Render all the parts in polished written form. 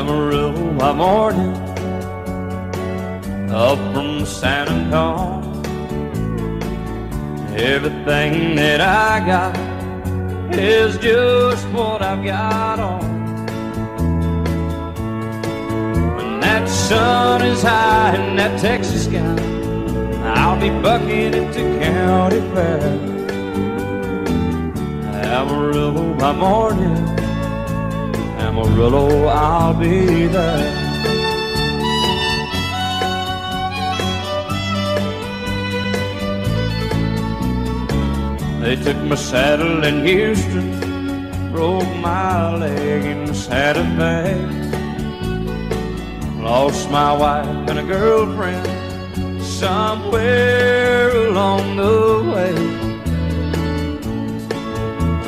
Amarillo morning, up from San Antonio. Everything that I got is just what I've got on. When that sun is high in that Texas sky, I'll be bucking at the county fair. Amarillo by morning, Amarillo, I'll be there. They took my saddle in Houston, broke my leg in Santa Fe, lost my wife and a girlfriend somewhere along the way.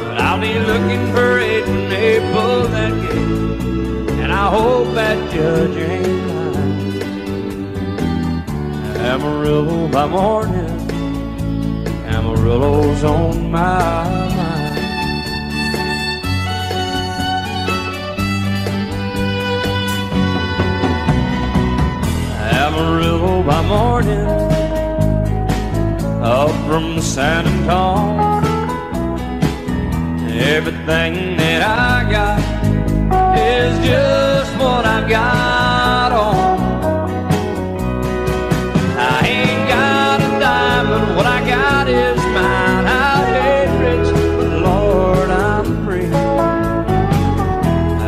But I'll be looking for it when they pull that gate, and I hope that judge ain't lying. Amarillo by morning, Amarillo's on my mind. Amarillo by morning, up from San Antonio. Everything that I got is just what I've got on. I ain't got a dime, but what I got is mine. I'll hate rich, but Lord, I'm free.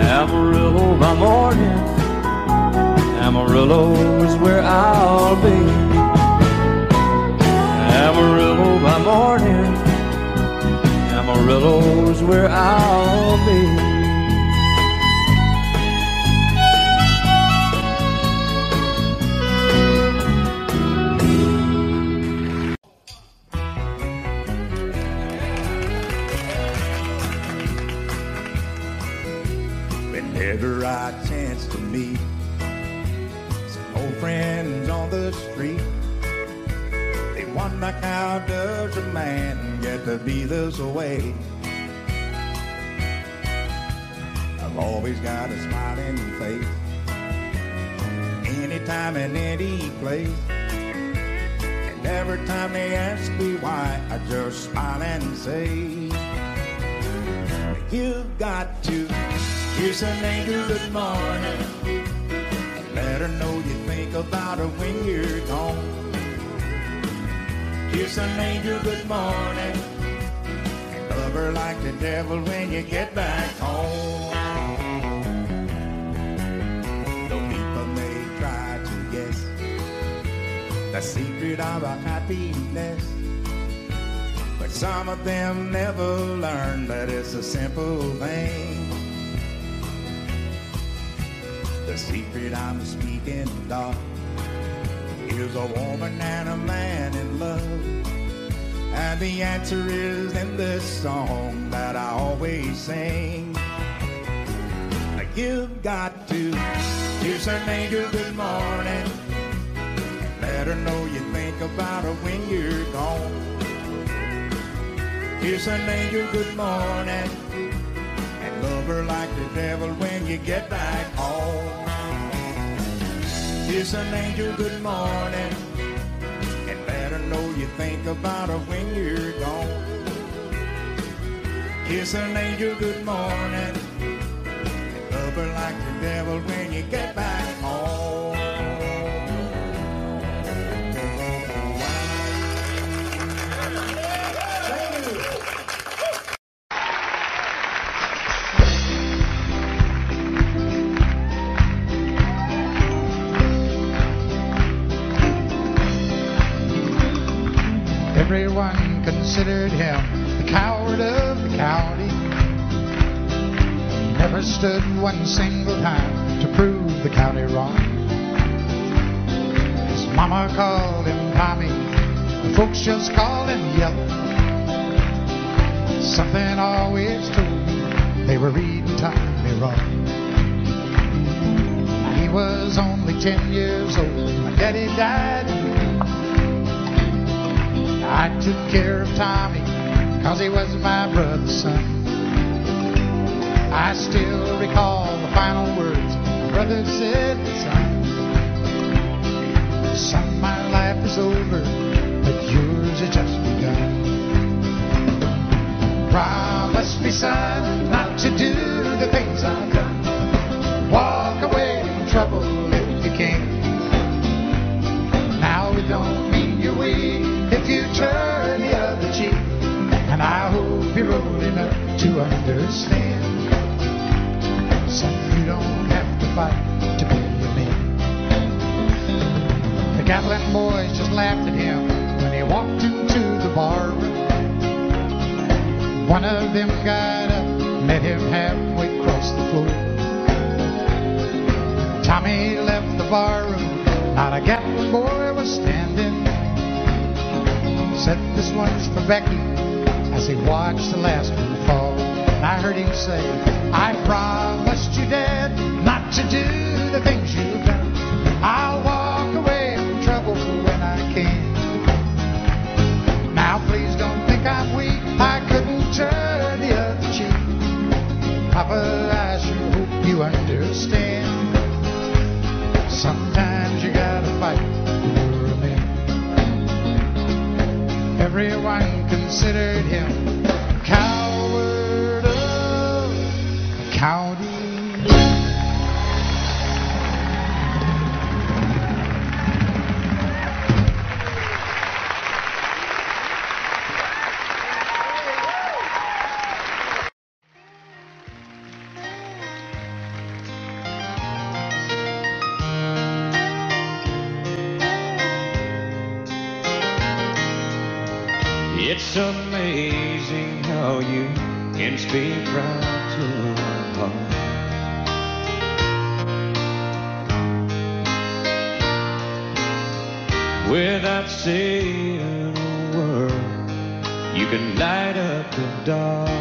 Amarillo by morning, Amarillo is where I'll be. Amarillo by morning, Amarillo is where I'll be. Whenever I chance to meet some old friends on the street, they wonder like how does a man get to be this way. I've always got a smiling face, anytime and any place. And every time they ask me why, I just smile and say, you've got to kiss a nigga good morning and let her know you think about her when you're gone. Kiss a nigga good morning and love her like the devil when you get back home. Though people may try to guess the secret of our happiness, but some of them never learn that it's a simple thing. The secret I'm speaking of is a woman and a man in love, and the answer is in this song that I always sing. Now you've got to kiss her nigger good morning and let her know you think about her when you're gone. Kiss her nigger good morning and love her like the devil when you get back home. Kiss an angel good morning and let her know you think about her when you're gone. Kiss an angel good morning and love her like the devil when you get back home. Everyone considered him the coward of the county. He never stood one single time to prove the county wrong. His mama called him Tommy, the folks just called him Yellow. Something always told me they were reading Tommy wrong. He was only 10 years old, my daddy died in I took care of Tommy, cause he was my brother's son. I still recall the final words brothers said, son, son, my life is over, but yours has just begun. Promise me, son, not to do the things I've done. Walk away from trouble if you can. Now it don't mean you're weak if you turn the other cheek, and I hope you're old enough to understand. Son, you don't have to fight to be a man. The Gatlin boys just laughed at him when he walked into the bar room. One of them got up, met him halfway across the floor. Tommy left the bar room, not a Gatlin boy was standing. Said, this one's for Becky, as he watched the last one fall. And I heard him say, I promised you, Dad, not to do the things you've done. I'll walk away from trouble when I can. Now please don't think I'm weak, I couldn't turn the other cheek. Papa, I sure hope you understand. Sometimes you gotta fight for a man. Everyone considered him a coward of the county. It's amazing how you can speak right to my heart. Without saying a word, you can light up the dark.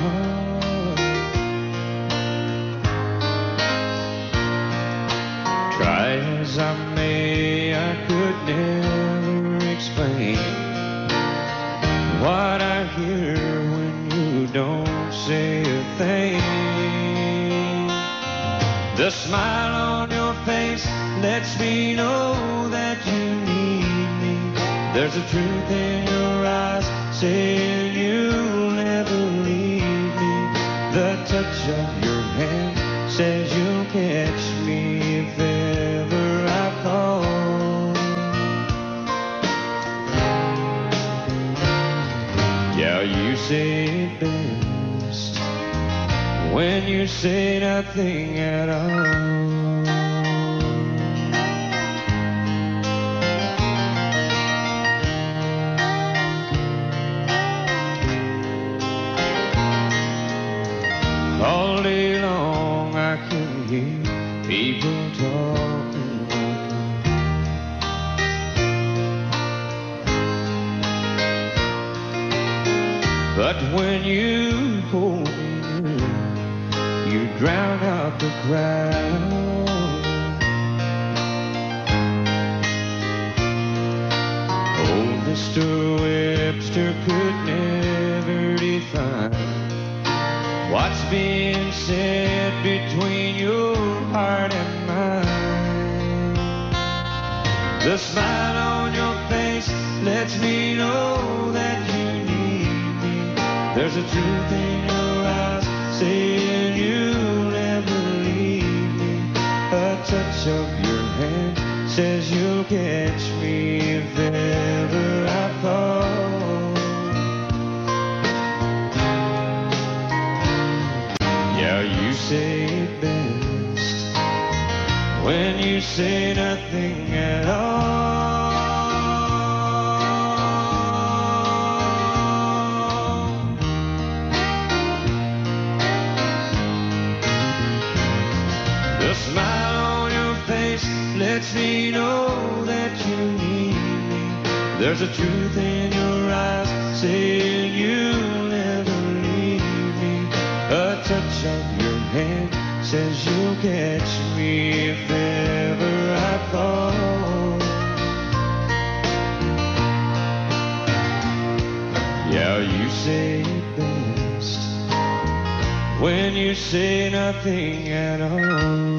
Try as I may, I could never explain what I hear when you don't say a thing. The smile on your face lets me know that you need me. There's a truth in your eyes saying you'll never leave me. The touch of your hand says you'll catch me if ever I call. You say it best when you say nothing at all. All day long I can hear people talking. But when you hold me, you drown out the crowd. Old Mr. Webster could never define what's being said between your heart and mine. The smile on your face lets me know that you. There's a truth in your eyes saying you'll never leave me. A touch of your hand says you'll catch me if ever I fall. Yeah, you say it best when you say nothing at all. Lets me know that you need me. There's a truth in your eyes saying you'll never leave me. A touch of your hand says you'll catch me if ever I fall. Yeah, you say it best when you say nothing at all.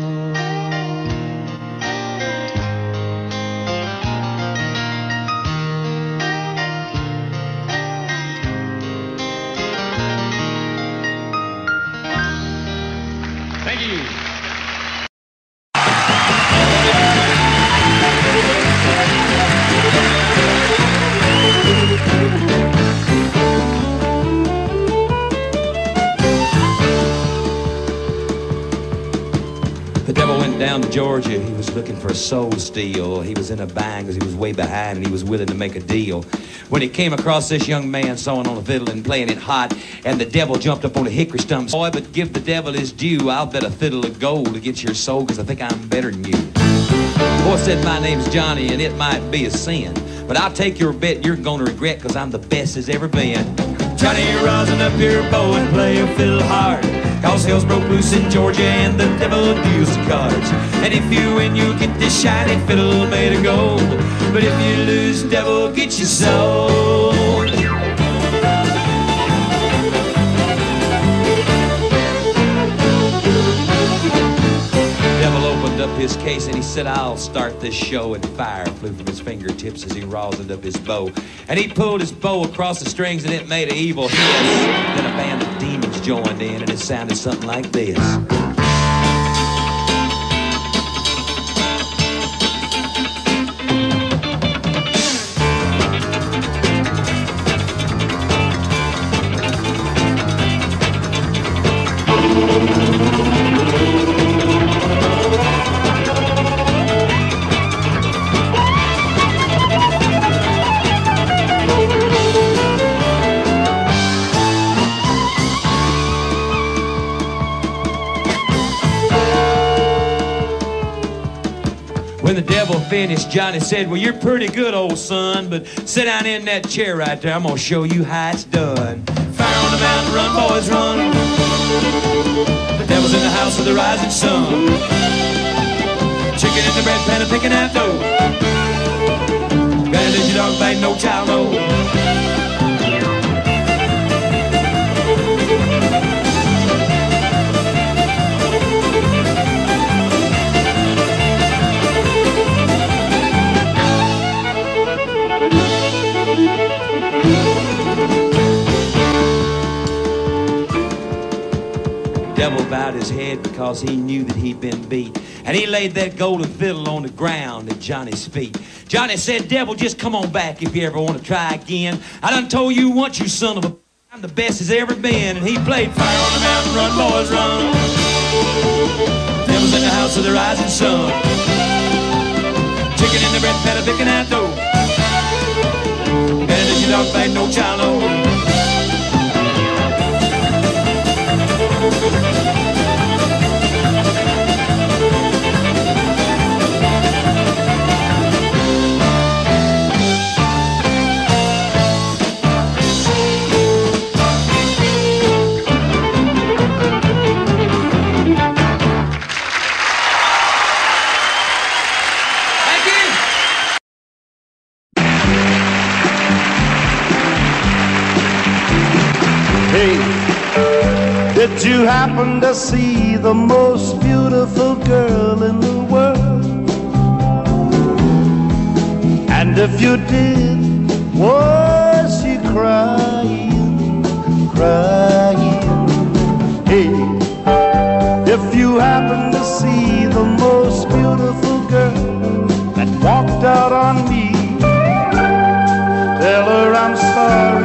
Georgia, he was looking for a soul steal. He was in a bind because he was way behind and he was willing to make a deal. When he came across this young man sawing on a fiddle and playing it hot, and the devil jumped up on a hickory stump. Boy, but give the devil his due. I'll bet a fiddle of gold against your soul because I think I'm better than you. The boy said, my name's Johnny and it might be a sin, but I'll take your bet you're going to regret because I'm the best as ever been. Johnny, rosin up your bow and play a fiddle hard, cause hell's broke loose in Georgia and the devil deals the cards. And if you win, you'll get this shiny fiddle made of gold, but if you lose, devil, get your soul. Devil opened up his case and he said, I'll start this show. And fire flew from his fingertips as he rosined up his bow. And he pulled his bow across the strings and it made an evil hiss. Then a band of demons joined in and it sounded something like this. When the devil finished, Johnny said, well, you're pretty good, old son, but sit down in that chair right there. I'm going to show you how it's done. Fire on the mountain, run, boys, run. The devil's in the house of the rising sun. Chicken in the bread pan and picking out dough. Better lose your dog, bang, no child, no. The devil bowed his head because he knew that he'd been beat, and he laid that golden fiddle on the ground at Johnny's feet. Johnny said, devil, just come on back if you ever want to try again. I done told you once, you son of a, I'm the best as ever been. And he played fire on the mountain, run, boys, run. Devil's in the house of the rising sun. Chicken in the bread pan, picking out dough. Better than your dog bag, no child, no. Did you happen to see the most beautiful girl in the world? And if you did, was she crying, crying? Hey, if you happen to see the most beautiful girl that walked out on me, tell her I'm sorry.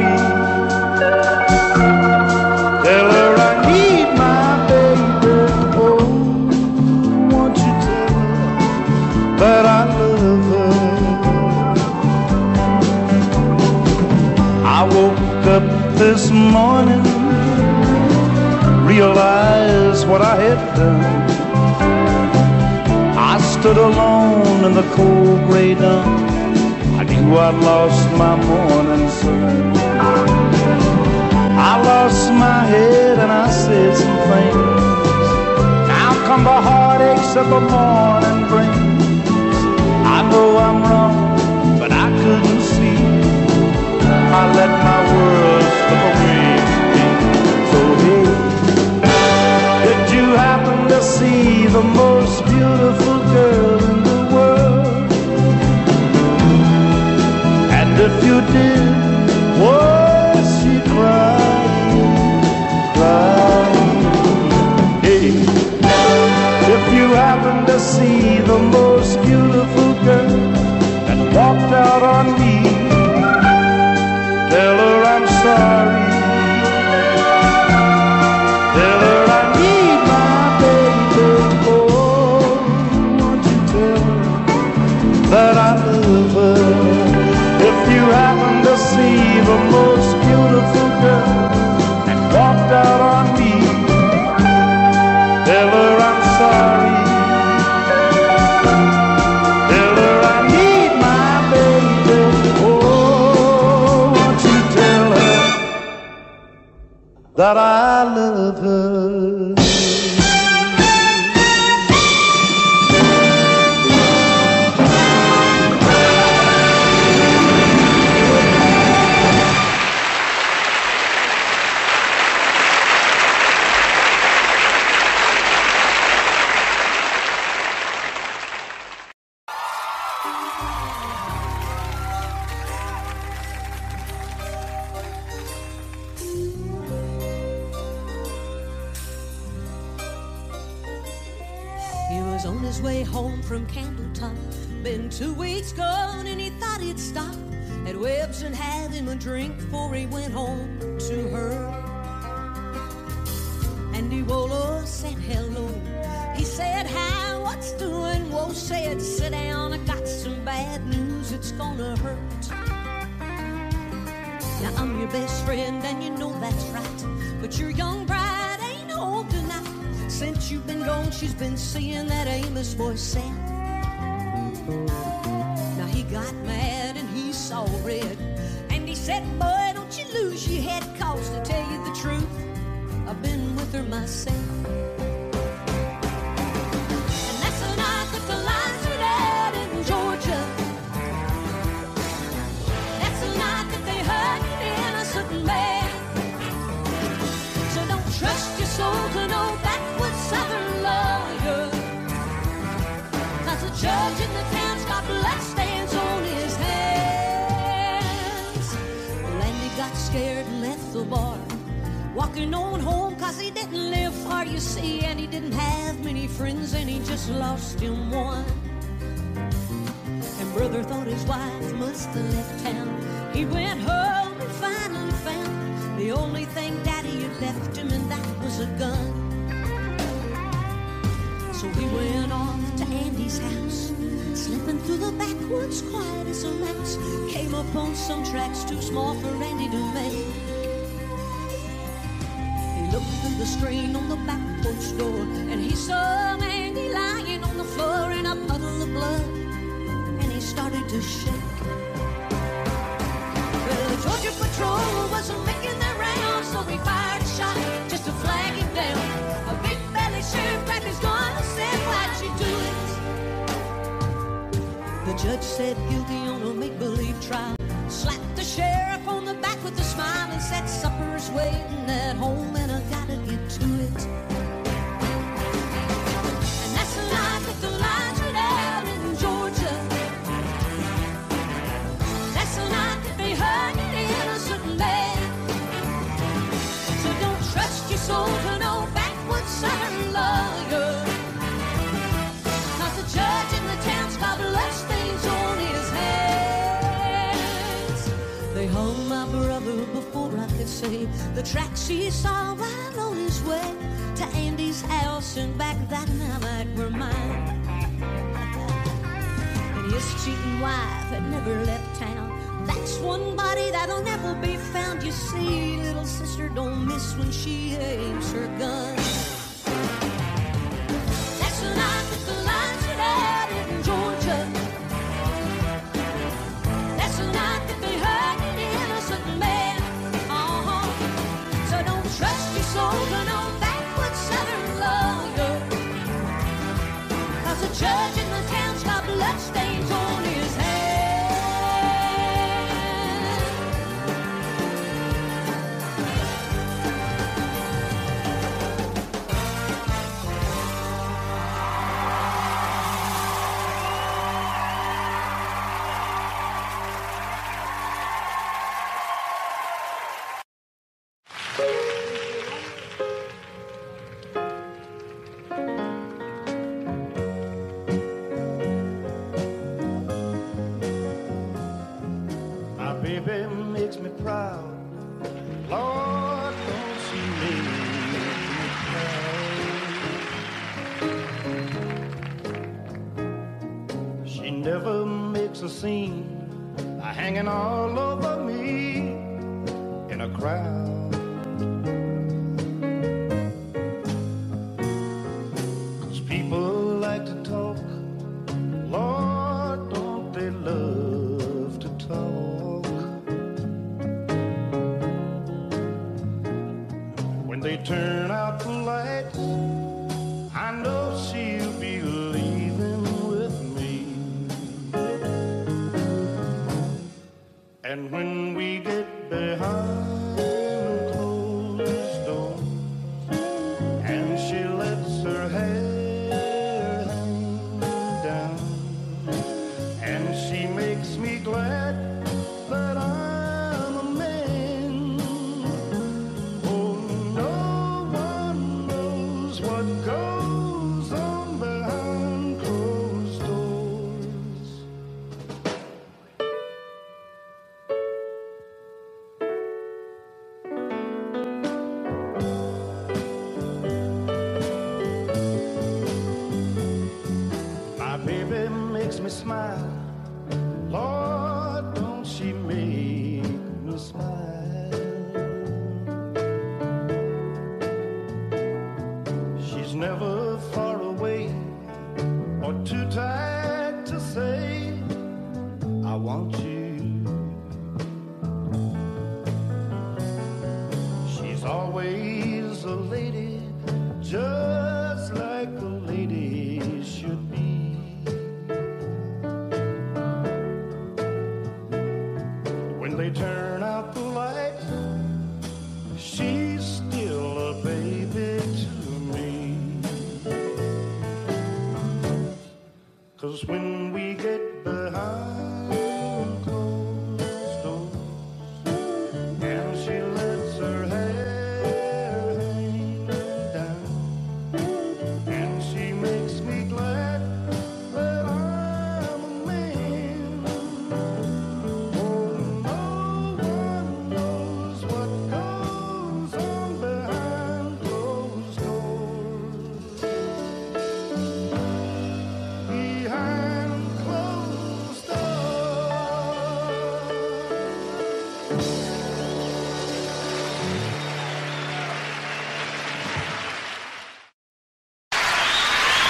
This morning, realized what I had done. I stood alone in the cold gray dawn. I knew I'd lost my morning sun. I lost my head and I said some things. Now come the heartaches that the morning brings. I know I'm wrong, but I couldn't see. I let my world slip away. So hey, did you happen to see the most beautiful girl in the world? And if you did, was she crying, crying? Hey, if you happen to see the most beautiful girl that walked out on me, tell her I'm sorry. Tell her I need my baby. Oh, that I love her. On his way home from Campbelltown, been 2 weeks gone and he thought he'd stop at Webb's and have him a drink before he went home to her. And he Wolo said hello. He said hi, what's doing? Wo said sit down, I got some bad news, it's gonna hurt. Now I'm your best friend and you know that's right, but your young bride ain't old enough. Since you've been gone, she's been seeing that Amos boy Sam. Now he got mad and he saw red, and he said, boy, don't you lose your head, 'cause to tell you the truth, I've been with her myself. And that's the night that the lights went out in Georgia. That's the night that they hurt an innocent man. So don't trust your soul to know that Southern lawyer, 'cause the judge in the town's got bloodstains on his hands. Well, and he got scared and left the bar, walking on home 'cause he didn't live far, you see. And he didn't have many friends and he just lost him one. And brother thought his wife must have left town. He went home and finally found the only thing daddy had left him, and that was a gun. So he went off to Andy's house, slipping through the backwoods quiet as a mouse. Came upon some tracks too small for Andy to make. He looked through the screen on the back porch door, and he saw Andy lying on the floor in a puddle of blood, and he started to shake. Well, the Georgia patrol wasn't making their rounds, so he fired a shot just to flag him down. Sheriff grabbed his gun and said, why'd you do it? The judge said guilty on a make-believe trial, slapped the sheriff on the back with a smile and said, supper's waiting at home and I gotta get to it. And that's the night that the lights went out in Georgia. That's the night that they hurt an innocent man. So don't trust your soul to know back Southern lawyer, 'cause the judge in the town's got bloodstains on his hands. They hung my brother before I could say the tracks he saw right on his way to Andy's house and back that night were mine. And his cheating wife had never left town. That's one body that'll never be found. You see, little sister don't miss when she aims her gun. Judge in the town's got bloodstains on his scene, hanging all over me in a crowd. Cause people like to talk, Lord, don't they love to talk? And when we get behind closed doors and she lets her hair hang down and she makes me glad that I'm a man, oh, no one knows what goes on behind closed doors. Baby makes me smile, Lord, don't she make me smile. She's never far away or too tired to say, I want you. She's always a lady, just like a lady should be. They turn out the light, she's still a baby to me. 'Cause when we get behind closed doors and she lets her hair hang down and she makes me glad that I'm a man,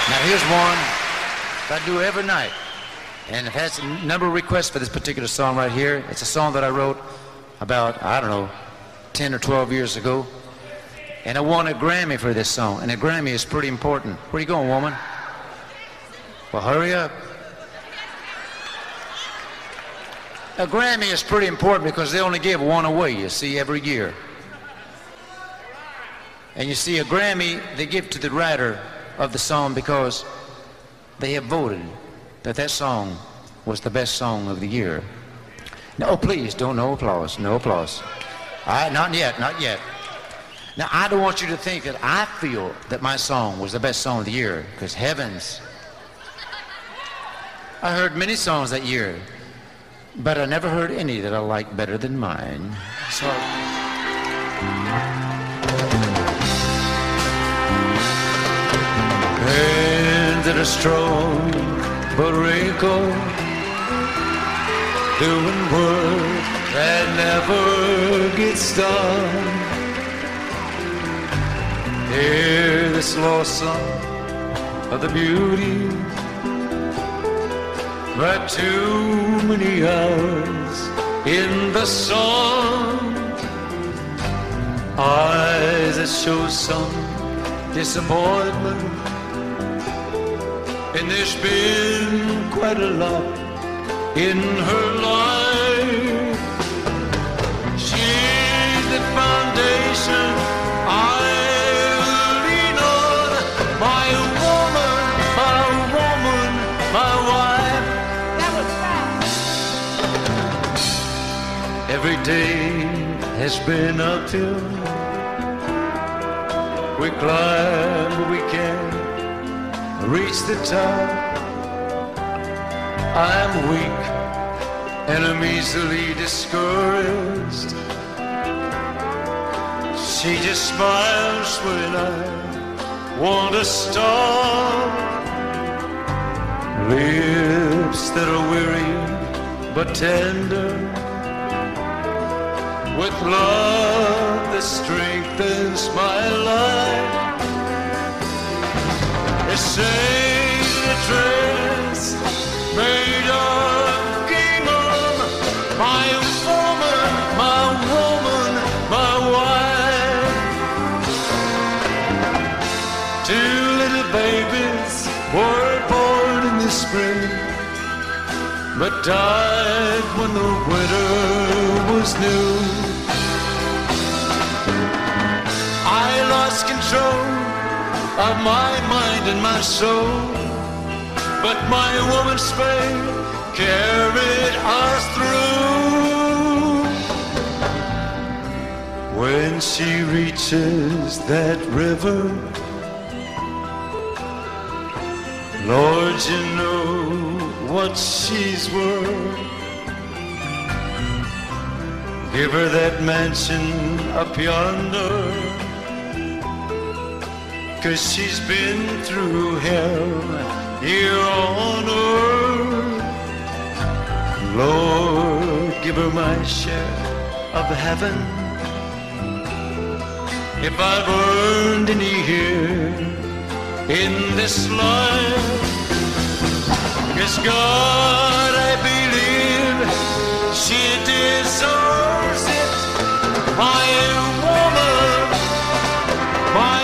Now here's one that I do every night, and I've had a number of requests for this particular song right here. It's a song that I wrote about, I don't know, 10 or 12 years ago, and I won a Grammy for this song, and a Grammy is pretty important. Where are you going, woman? Well, hurry up. A Grammy is pretty important because they only give one away, you see, every year. And you see, a Grammy they give to the writer of the song because they have voted that that song was the best song of the year. No, please, don't, no applause, no applause. Not yet, not yet. Now, I don't want you to think that I feel that my song was the best song of the year, because heavens, I heard many songs that year, but I never heard any that I liked better than mine. So hands that are strong but wrinkled, doing work that never gets done. Hear the slow song of the beauty, but too many hours in the sun. Eyes that show some disappointment, and there's been quite a lot in her life. She's the foundation I lean on. My woman, my wife. That was fast. Every day has been a till. We climb, but we can't reach the top. I'm weak and I'm easily discouraged. She just smiles when I want to stop. Lips that are weary but tender, with love that strengthens my life. They say the dress made of gingham. My woman, my wife. Two little babies were born in the spring. but died when the winter was new. I lost control of my mind and my soul, but my woman's faith carried us through. When she reaches that river, Lord, you know what she's worth. Give her that mansion up yonder, 'cause she's been through hell here on earth. Lord, give her my share of heaven. If I've earned any here in this life, yes, God, I believe she deserves it. My woman, my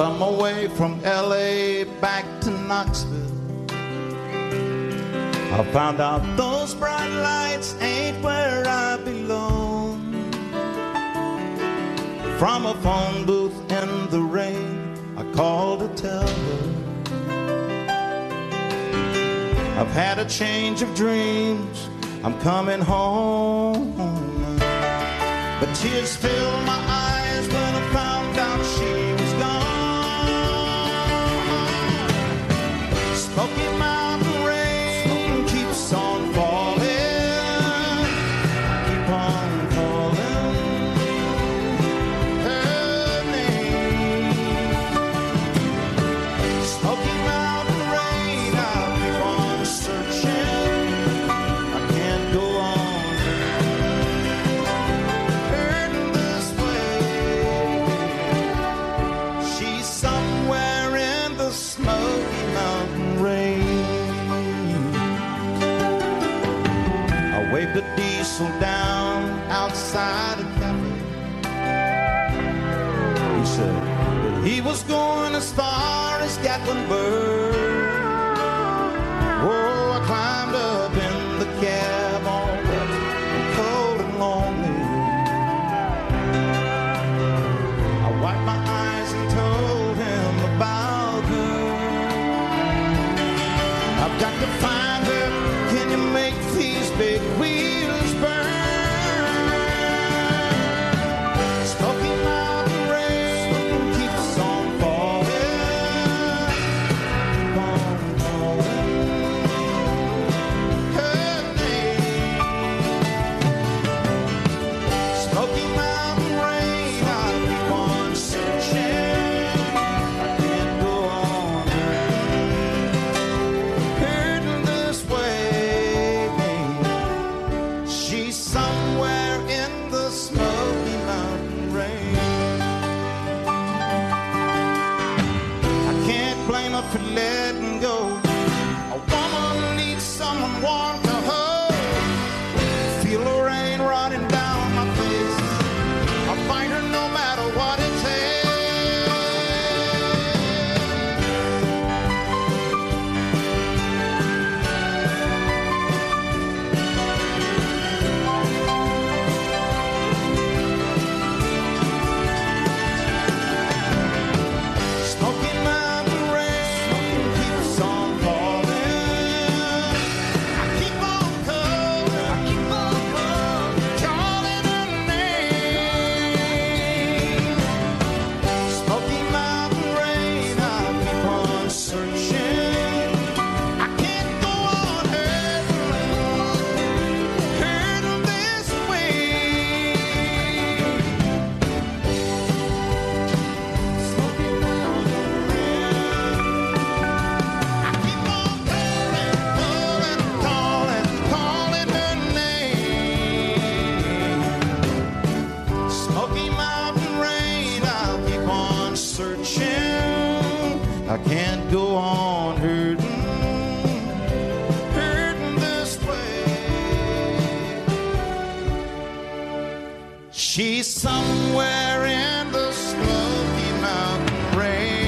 Come away from LA back to Knoxville. I found out those bright lights ain't where I belong. From a phone booth in the rain, I called to tell her I've had a change of dreams, I'm coming home. But tears filled my eyes when I found out she was gone. Smoky Mountain rain keeps on falling, keep on calling her name. Smoky Mountain rain, I'll keep on searching. The diesel down outside a cafe. He said that he was going as far as Gatlinburg. Oh, I climbed up in the cab, all wet and cold and lonely. I wiped my eyes and told him about her. I've got to find her. Can you make these big wheels burn? Smoky Mountain rain keeps on falling, keep on falling, her name. Smoky Mountain rain, I'll keep on searching, I can't go on hurting this way. Somewhere in the Smoky Mountain rain. I can't blame her for letting go. A woman needs someone warm to hold. Feel the rain running down my face. I'll find her no matter what it I can't go on hurting this way. She's somewhere in the Smoky Mountain rain.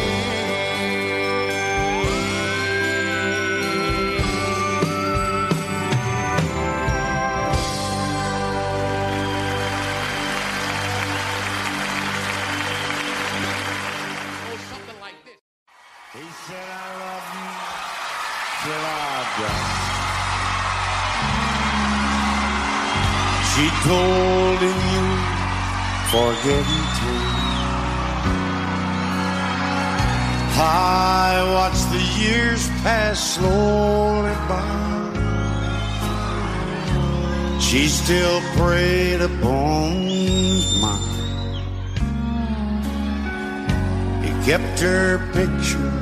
He said, I love you till I die. She told him you forget him too. I watched the years pass slowly by. She still preyed upon mine. Kept her picture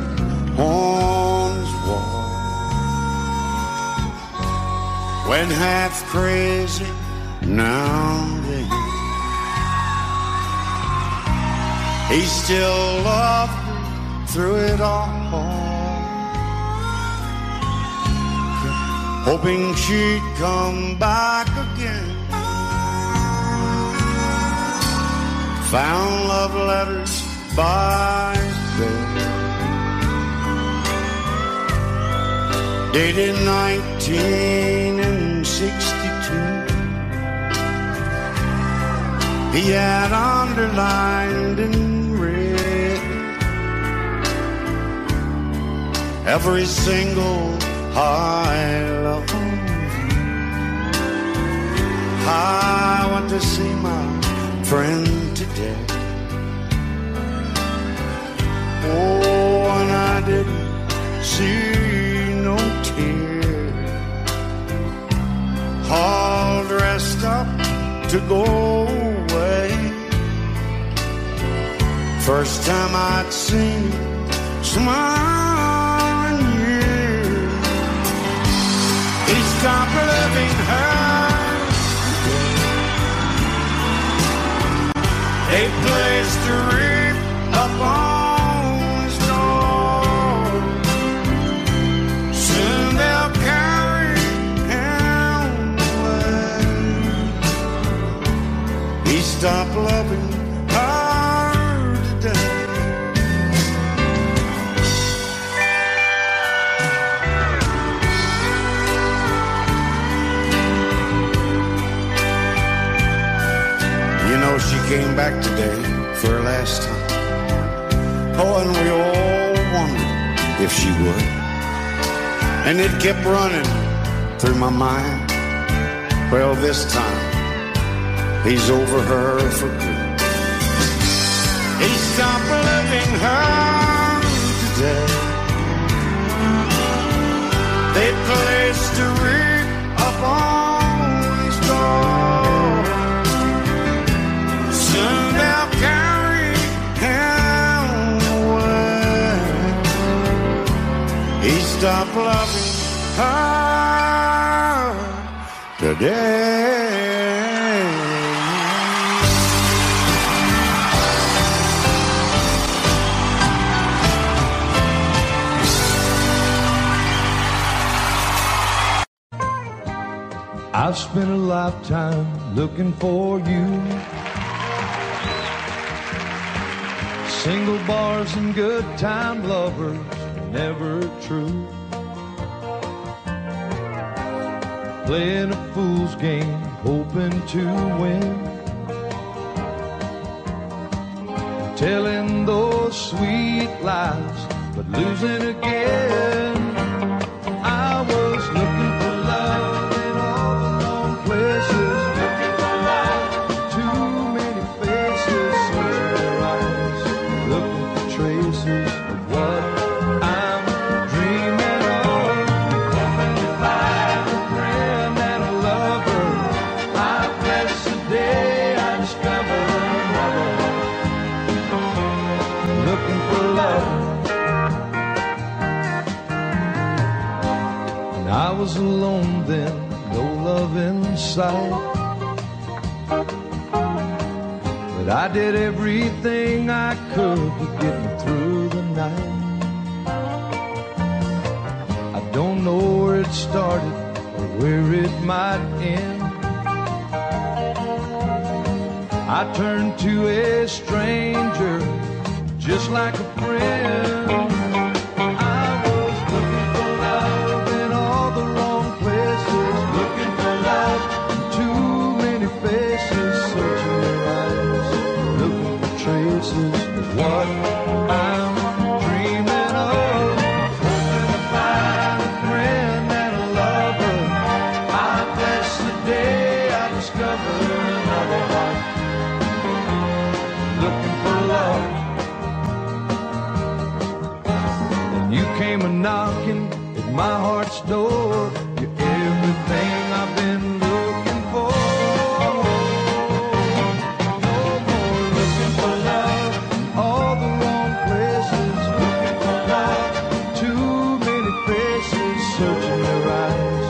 on his wall. Went half crazy now and then. He still loved her through it all, hoping she'd come back again. Found love letters by bed. dated 1962. He had underlined in red every single "I love you." I went to see my friend today. Oh, and I didn't see no tear. All dressed up to go. First time I'd seen you smile in years. He stopped loving her. They placed a wreath upon his door. Soon they'll carry him away. He stopped loving her. She came back today for her last time. Oh, and we all wondered if she would. And it kept running through my mind. Well, this time, he's over her for good. He stopped loving her today. They placed a wreath upon his door. They'll carry him away. He stopped loving her today. I've spent a lifetime looking for you. Single bars and good time lovers, never true. Playing a fool's game, hoping to win. Telling those sweet lies, but losing again. I was looking for love in all the wrong places. I was alone then, no love in sight. But I did everything I could to get me through the night. I don't know where it started or where it might end. I turned to a stranger, just like a friend. Knocking at my heart's door. You're everything I've been looking for. No more looking for love in all the wrong places. Looking for love in too many faces. Searching their eyes,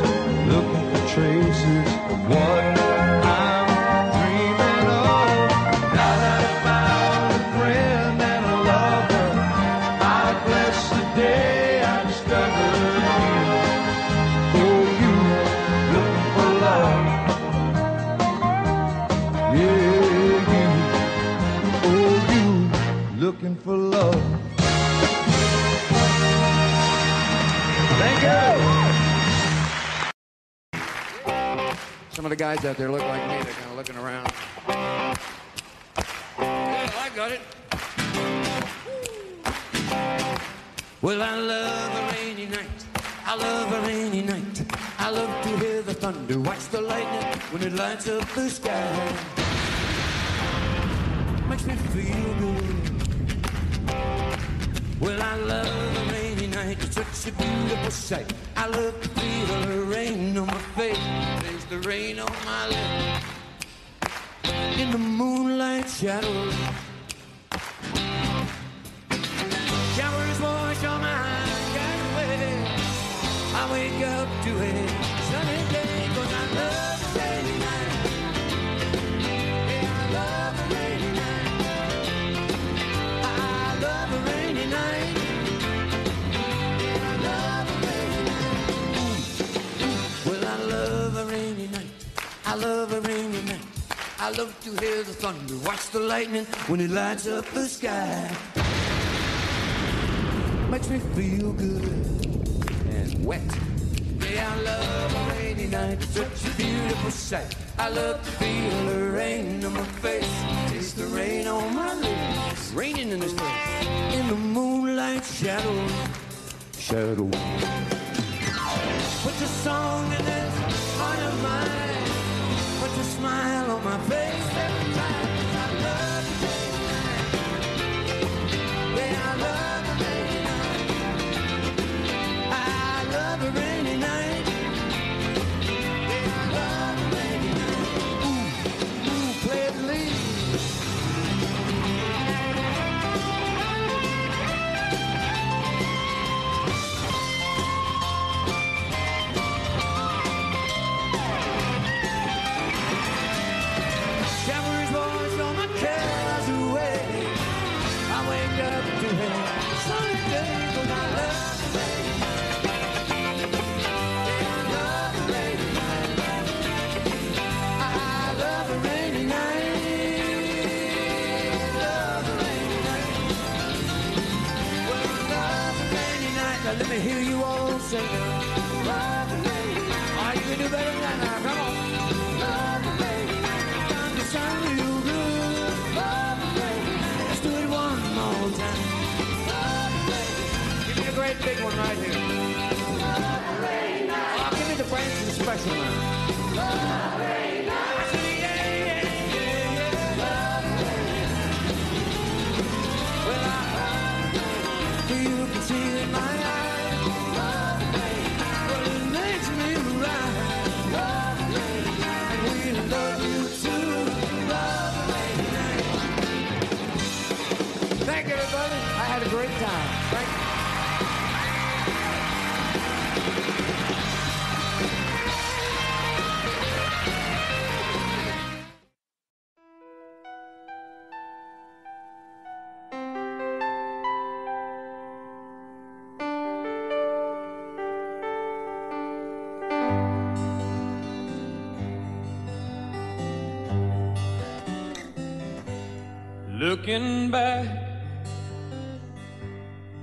looking for traces of what for love. Thank you. of the guys out there look like me. They're kind of looking around. Yeah, I got it. Well, I love a rainy night. I love a rainy night. I love to hear the thunder, watch the lightning when it lights up the sky. Makes me feel good. Well, I love a rainy night. It's such a beautiful sight. I love to feel the rain on my face. There's the rain on my lips. In the moonlight shadows, showers wash on my gateway. I wake up to a sunny day, 'cause I love a rainy night. Yeah, I love a rainy night. I love a rainy night. Yeah, I love a rainy night. Well, I love a rainy night. I love a rainy night. I love to hear the thunder, watch the lightning when it lights up the sky. Makes me feel good and wet. Yeah, I love a rainy night. It's such a beautiful sight. I love to feel the rain on my face. Taste the rain on my lips. It's raining in this place. In the moonlight shadow. Shadow. Put your song in this heart of mine. Put your smile on my face every time. I love the rainy night. Yeah, I love. I love a rainy night. Yeah, I love a rainy night. Ooh, ooh, play the lead. Showers wash all my cares away. I wake up to a sunny day, 'cause I love a rainy night. Let me hear you all say, love a rainy night. Oh, you can do better than that now, come on. Love a rainy night. Time to sound real good. Love a rainy night. Let's do it one more time. Love a rainy night. Give me a great big one right here. Love a rainy night. Oh, give me the branch and the special one. Love a rainy night. I say, yeah, yeah, yeah, yeah. Love a rainy night. Well, I hope you can see that my eyes. Great time. Thank you. Looking back,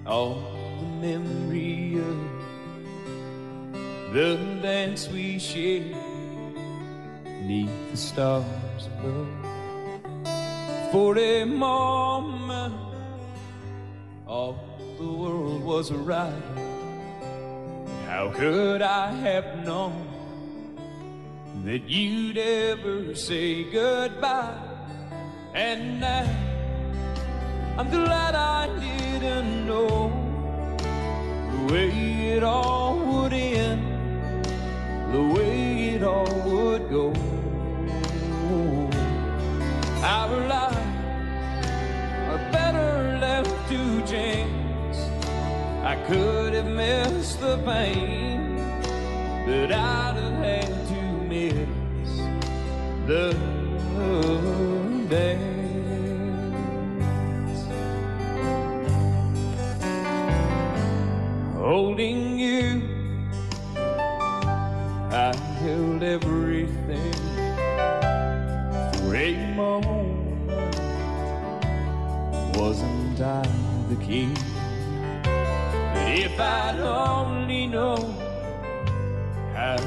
all the memory of the dance we shared neath the stars above. For a moment, all the world was a riot. How could I have known that you'd ever say goodbye? And now I'm glad I didn't know the way it all would end, the way it all would go. Our lives are better left to chance. I could have missed the pain, but I'd have had to miss the day. Holding you, I held everything for a moment. Wasn't I the king? But if I'd only known how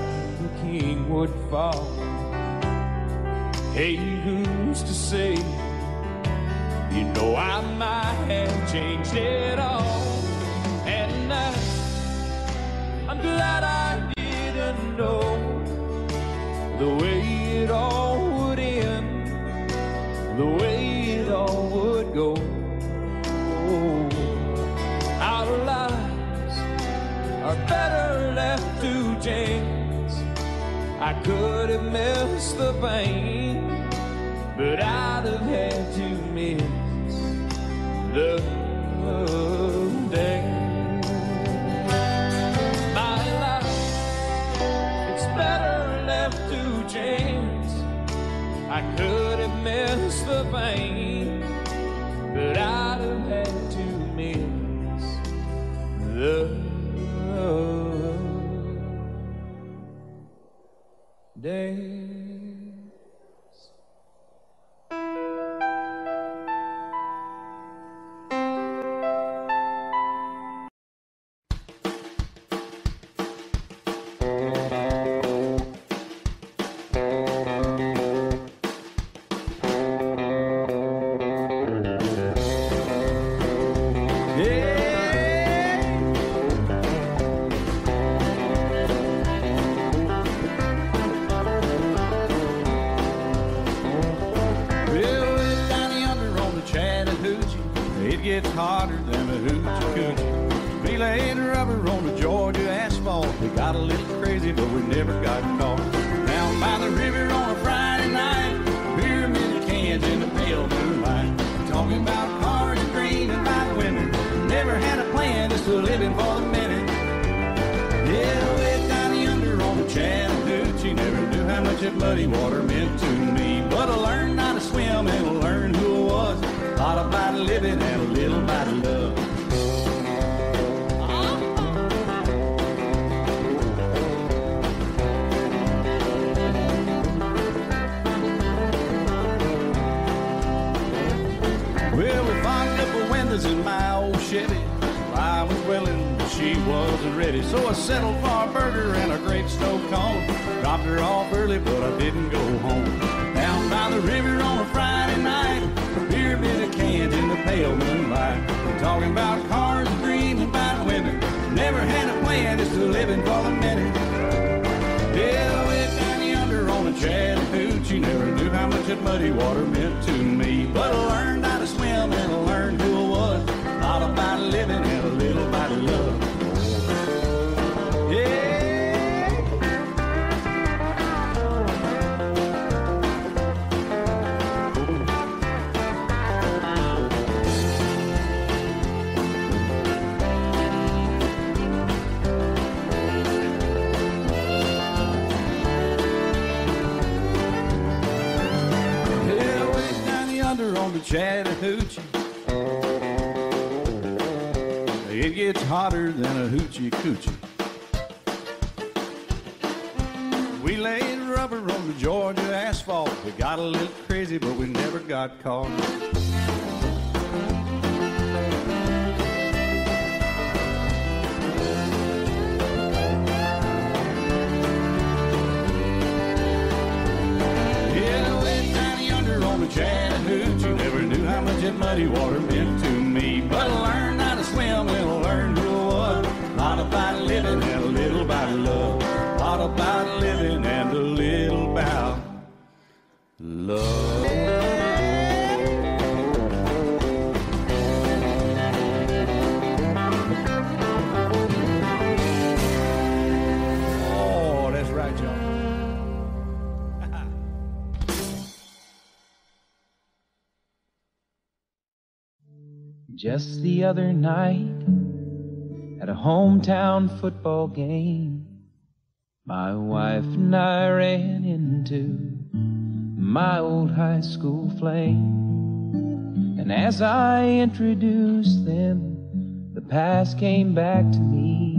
the king would fall, Hey, who's to say? You know I might have changed it all, and I'm glad I didn't know the way it all would end, the way it all would go. Oh, our lives are better left to chance. I could have missed the pain, but I'd have had to miss the day. My life, it's better left to chance. I could have missed the pain, but I'd have had to miss the day. Chattahoochee, it gets hotter than a hoochie coochie. We laid rubber on the Georgia asphalt. We got a little crazy, but we never got caught. Chattahoochee, never knew how much that muddy water meant to me. But I learned how to swim and I learned who I was. A lot about living and a little about love. A lot about living and a little about love. Just the other night at a hometown football game, my wife and I ran into my old high school flame. And as I introduced them, the past came back to me,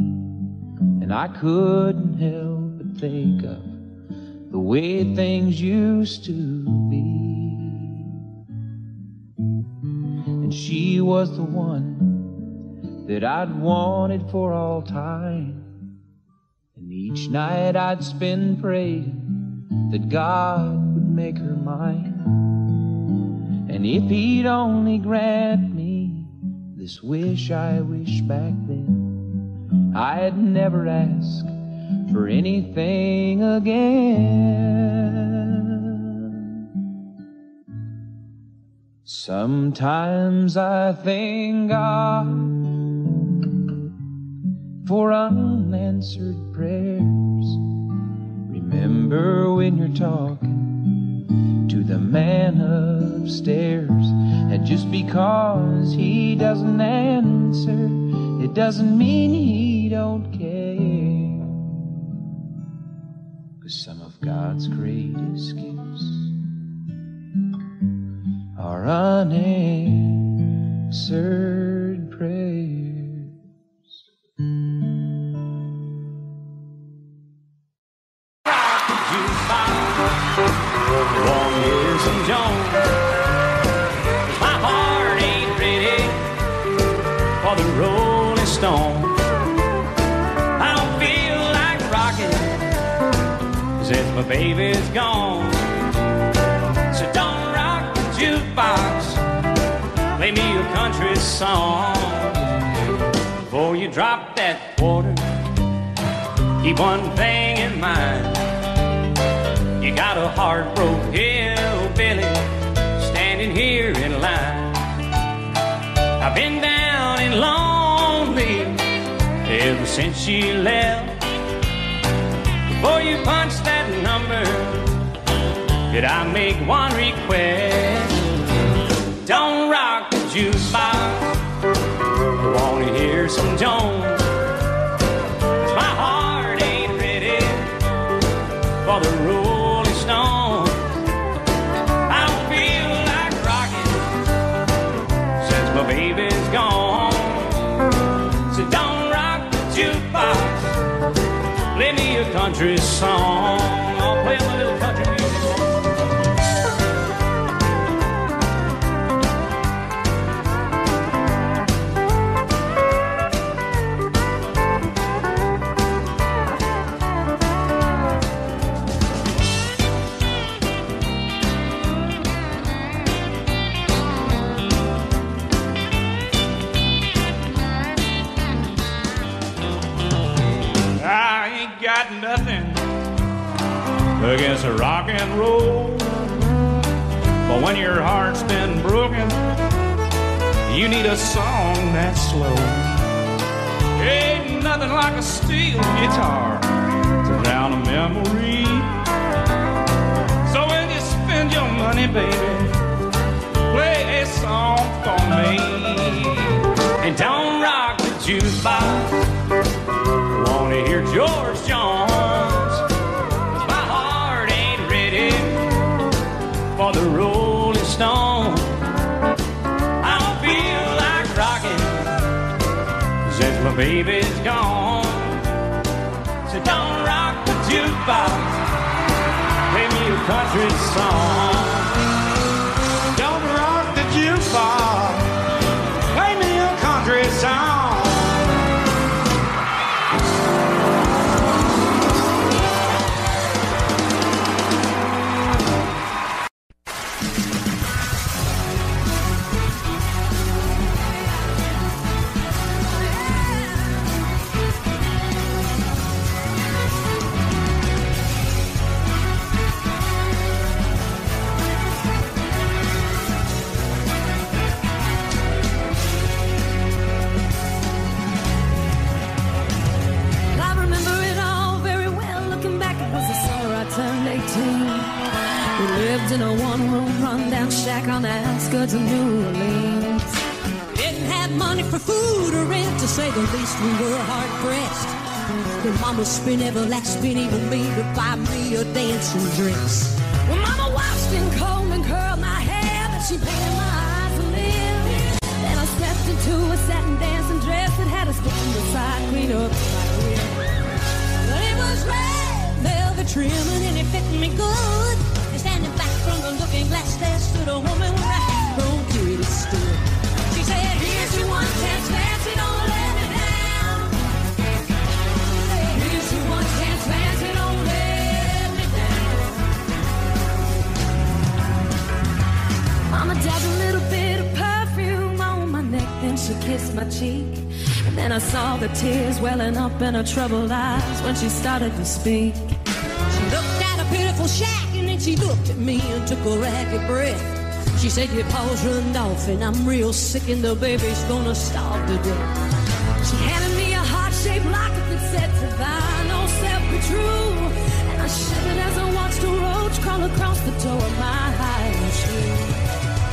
and I couldn't help but think of the way things used to be. She was the one that I'd wanted for all time, and each night I'd spend praying that God would make her mine. And if he'd only grant me this wish I wish back then, I'd never ask for anything again. Sometimes I thank God for unanswered prayers. Remember when you're talking to the man upstairs, and just because he doesn't answer, it doesn't mean he don't care. 'Cause some of God's greatest gifts are unanswered prayers. Some Jones. My heart ain't ready for the Rolling Stone. I don't feel like rocking since my baby's gone. So don't rock the jukebox, play me a country song. Before you drop that quarter, keep one thing in mind. You got a heartbroken hillbilly standing here in line. I've been down and lonely ever since she left. Before you punch that number, did I make one request? Don't rock the jukebox, wanna hear some Jones. My heart ain't ready for the road. Baby's gone, so don't rock the jukebox, play me a country song. I'll play my little country against rock and roll. But when your heart's been broken, you need a song that's slow. Ain't nothing like a steel guitar to drown a memory. So when you spend your money, baby, play a song for me. And don't rock the jukebox, wanna hear George Jones. For the Rolling Stone, I don't feel like rocking since my baby's gone. So don't rock the jukebox, play me a country song. Don't rock the jukebox, play me a country song. In a one-room rundown shack on the outskirts of New Orleans. We didn't have money for food or rent, to say the least. We were hard-pressed. Then Mama spent every last penny for me to buy me a dancing dress. Well, Mama washed and combed and curled my hair, but she painted my eyes and lips. Then I stepped into a satin dancing dress that had us getting the side clean up like this. But it was red velvet trimming and it fit me good. Standing back from a looking glass, there stood a woman with a half-grown curious stood. She said, "Here's your one chance, fancy, don't let me down. Here's your one chance, fancy, don't let me down." Mama dabbed a little bit of perfume on my neck, then she kissed my cheek. And then I saw the tears welling up in her troubled eyes when she started to speak. She looked at a pitiful shack, and then she looked at me and took a ragged breath. She said, your paws runned off and I'm real sick and the baby's gonna starve to death. She handed me a heart-shaped locket that said, "Divine, oh, self-be true." And I shivered as I watched a roach crawl across the toe of my high-heel shoe.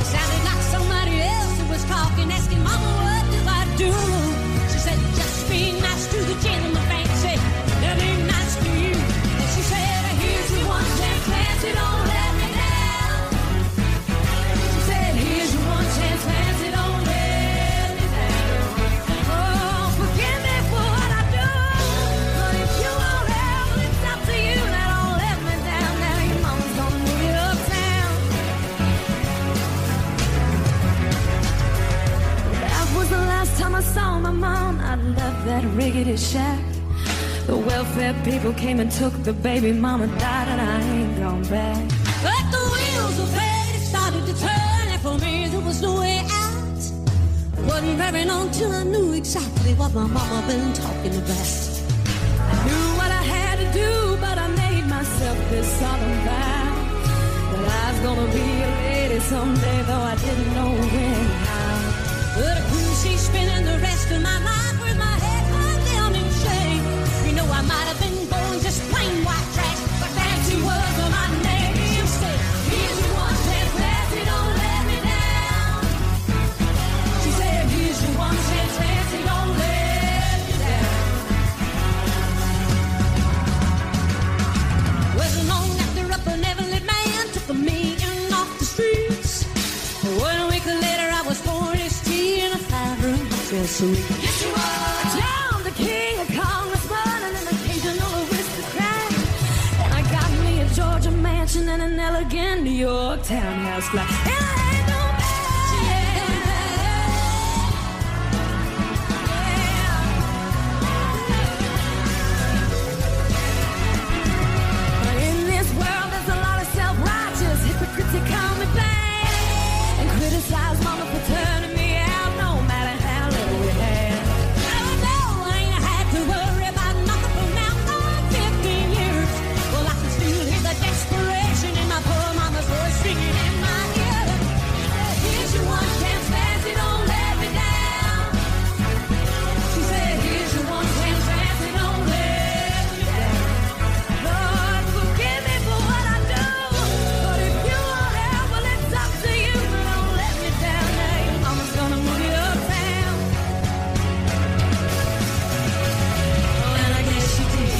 It sounded like somebody else who was talking, asking, "Mama, what do I do?" She said, "Just be nice to the gentleman, Fancy. They'll be nice to you." And she said, "Here's your one chance, Fancy, don't let me down." She said, "Here's your one chance, Fancy, don't let me down. Oh, forgive me for what I do, but if you won't help, it's up to you. Now don't let me down. Now your mama's gonna move you uptown." That was the last time I saw my mom. I left that rickety shack. The welfare people came and took the baby. Mama died and I ain't gone back. But the wheels of fate started to turn, and for me there was no way out. Wasn't very long till I knew exactly what my mama been talking about. I knew what I had to do, but I made myself this solemn vow that I was gonna be a lady someday, though I didn't know when or how. But a cruise she's spinning the rest of my life with my head hung down in shame. You know I might have been born just plain white trash, but Fancy was my name. She said, "Here's your one chance, Fancy, don't let me down." She said, "Here's your one chance, Fancy, don't let me down." Wasn't long after up an elderly man took a million off the streets. 1 week later I was born his tea in a five-room hotel suite. Yes, you are. Down the king of Congress. Georgia mansion and an elegant New York townhouse flat. And I ain't no man. In this world, there's a lot of self-righteous hypocrites that call me bad and criticize Mama for turning me out, no matter how little we had. I don't know, I ain't had to worry about nothing from now on 15 years. Well, I can still hear the desperation in my poor mama's voice singing in my ear. "Here's your one chance, Fancy, don't let me down." She said, "Here's your one chance, Fancy, don't let me down. Lord, forgive me for what I do, but if you won't help, well, it's up to you. Don't let me down. Now your mama's gonna move you uptown." Oh, and I guess she did.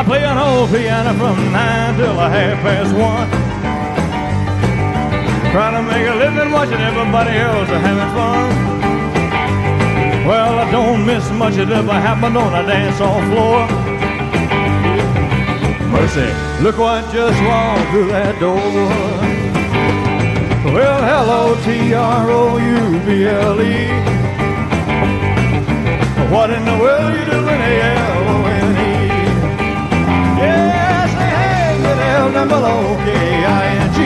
I play an old piano from 9 till 1:30. Trying to make a living watching everybody else having fun. Well, I don't miss much it ever happened on a dance hall floor. Mercy, look what just walked through that door. Well, hello, Trouble. What in the world you doing here? Double O K I N G.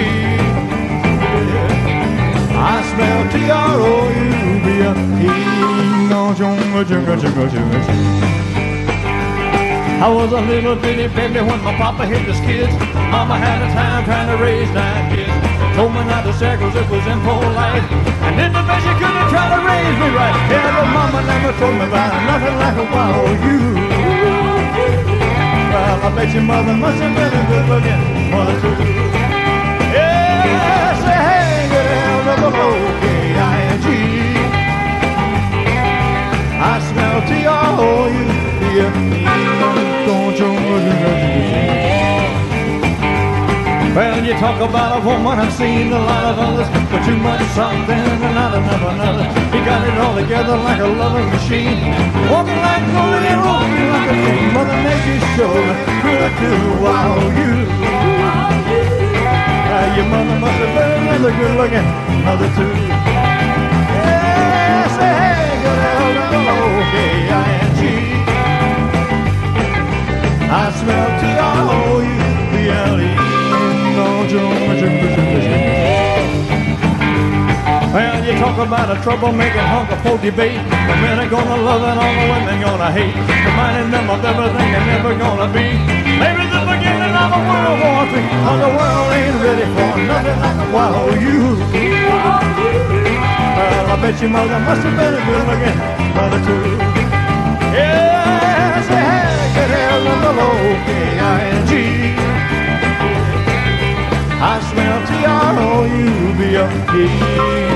I smell Trouble. I was a little bitty baby when my papa hit the skids. Mama had a time trying to raise 9 kids. Told me not to share 'cause it was impolite, and in the bed she couldn't try to raise me right. Yeah, but mama never told me about nothing like a wild you. Well, I bet your mother must have been a good looking one too. Yeah, say hey girl, L-O-O-K-I-N-G. I smell T-R-O-U-B-M-E. Don't you know you. Well, you talk about a woman, I've seen a lot of others, but too much something and not enough another. You got it all together like a loving machine, walking like golden and walking like a dream. Mother Nature's sure could do wow you. Your mother must have been another good looking mother too. Yes, say hey, good L-O-O-K-I-N-G. I smell T-R-O-U-B-L-E. Well, you talk about a troublemaking hunk of folk debate. The men are gonna love and all the women gonna hate, reminding them of everything they're never gonna be. Maybe the beginning of a World War III, 'cause the world ain't ready for nothing like a wild youth. Well, I bet your mother must have been a good looking mother too. Yeah, say hey, get out of the L-O-O-K-I-N-G. I smell T-R-O-U-B-O-T.